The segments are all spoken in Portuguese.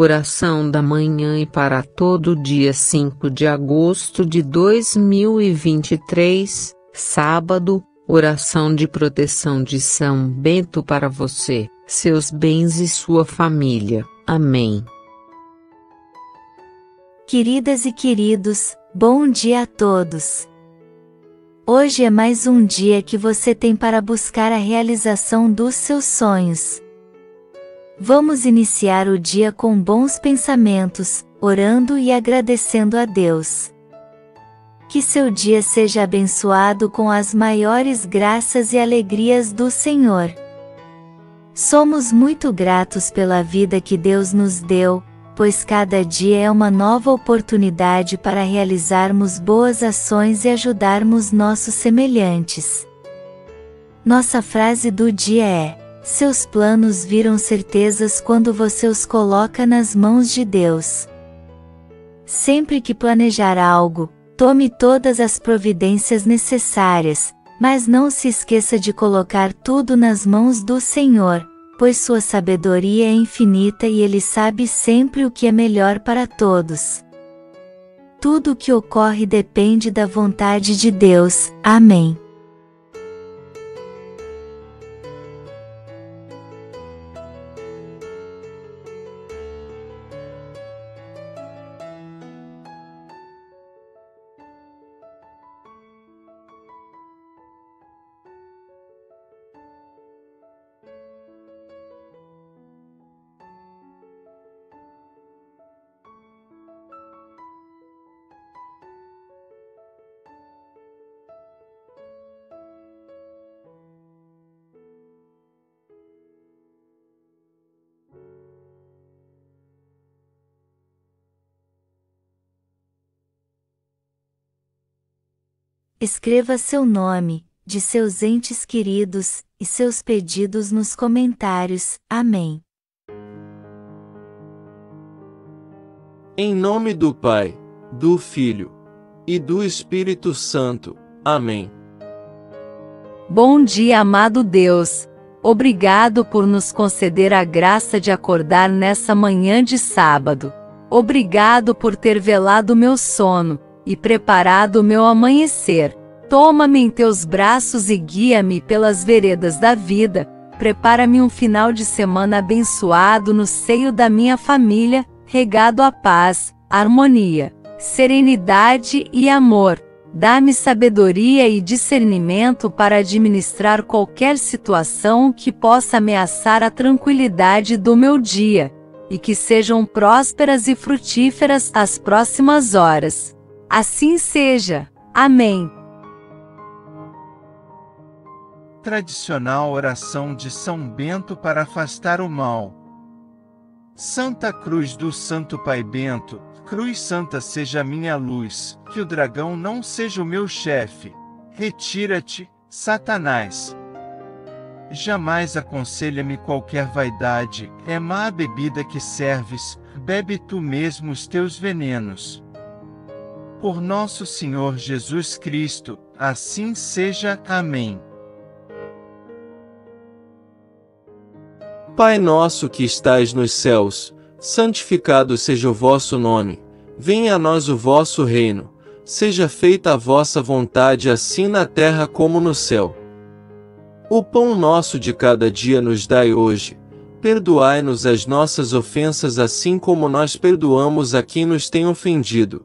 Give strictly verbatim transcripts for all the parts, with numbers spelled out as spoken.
Oração da manhã e para todo dia cinco de agosto de dois mil e vinte e três, sábado, oração de proteção de São Bento para você, seus bens e sua família. Amém. Queridas e queridos, bom dia a todos. Hoje é mais um dia que você tem para buscar a realização dos seus sonhos. Vamos iniciar o dia com bons pensamentos, orando e agradecendo a Deus. Que seu dia seja abençoado com as maiores graças e alegrias do Senhor. Somos muito gratos pela vida que Deus nos deu, pois cada dia é uma nova oportunidade para realizarmos boas ações e ajudarmos nossos semelhantes. Nossa frase do dia é: seus planos viram certezas quando você os coloca nas mãos de Deus. Sempre que planejar algo, tome todas as providências necessárias, mas não se esqueça de colocar tudo nas mãos do Senhor, pois sua sabedoria é infinita e Ele sabe sempre o que é melhor para todos. Tudo o que ocorre depende da vontade de Deus. Amém. Escreva seu nome, de seus entes queridos, e seus pedidos nos comentários. Amém. Em nome do Pai, do Filho e do Espírito Santo. Amém. Bom dia, amado Deus. Obrigado por nos conceder a graça de acordar nessa manhã de sábado. Obrigado por ter velado meu sono e preparado o meu amanhecer. Toma-me em teus braços e guia-me pelas veredas da vida. Prepara-me um final de semana abençoado no seio da minha família, regado a paz, harmonia, serenidade e amor. Dá-me sabedoria e discernimento para administrar qualquer situação que possa ameaçar a tranquilidade do meu dia, e que sejam prósperas e frutíferas as próximas horas. Assim seja. Amém. Tradicional oração de São Bento para afastar o mal. Santa Cruz do Santo Pai Bento, Cruz Santa seja minha luz, que o dragão não seja o meu chefe. Retira-te, Satanás. Jamais aconselha-me qualquer vaidade, é má a bebida que serves, bebe tu mesmo os teus venenos. Por nosso Senhor Jesus Cristo, assim seja. Amém. Pai nosso que estais nos céus, santificado seja o vosso nome. Venha a nós o vosso reino. Seja feita a vossa vontade, assim na terra como no céu. O pão nosso de cada dia nos dai hoje. Perdoai-nos as nossas ofensas, assim como nós perdoamos a quem nos tem ofendido.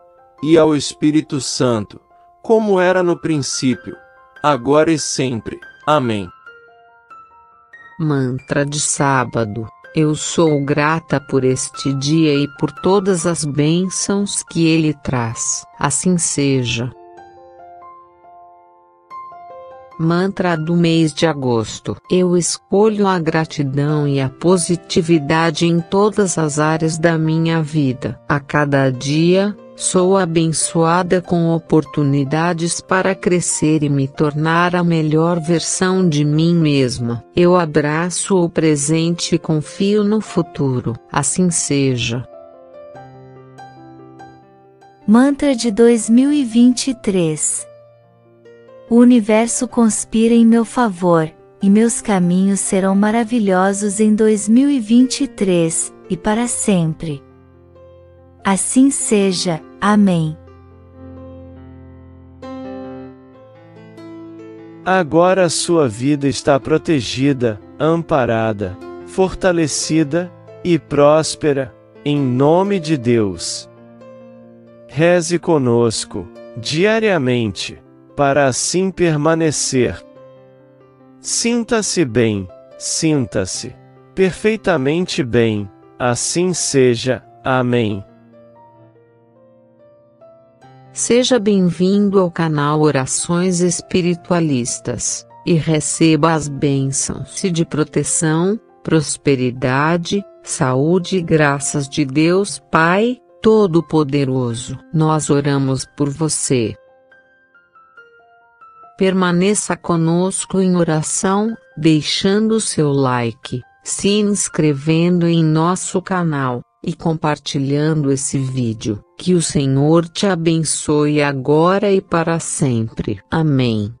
e ao Espírito Santo, como era no princípio, agora e sempre. Amém. Mantra de sábado. Eu sou grata por este dia e por todas as bênçãos que ele traz. Assim seja. Mantra do mês de agosto. Eu escolho a gratidão e a positividade em todas as áreas da minha vida. A cada dia, sou abençoada com oportunidades para crescer e me tornar a melhor versão de mim mesma. Eu abraço o presente e confio no futuro. Assim seja. Mantra de dois mil e vinte e três. O universo conspira em meu favor, e meus caminhos serão maravilhosos em dois mil e vinte e três, e para sempre. Assim seja, amém. Agora a sua vida está protegida, amparada, fortalecida e próspera, em nome de Deus. Reze conosco, diariamente, para assim permanecer. Sinta-se bem, sinta-se perfeitamente bem, assim seja, amém. Seja bem-vindo ao canal Orações Espiritualistas, e receba as bênçãos de proteção, prosperidade, saúde e graças de Deus Pai, Todo-Poderoso. Nós oramos por você. Permaneça conosco em oração, deixando o seu like, se inscrevendo em nosso canal, e compartilhando esse vídeo. Que o Senhor te abençoe agora e para sempre. Amém.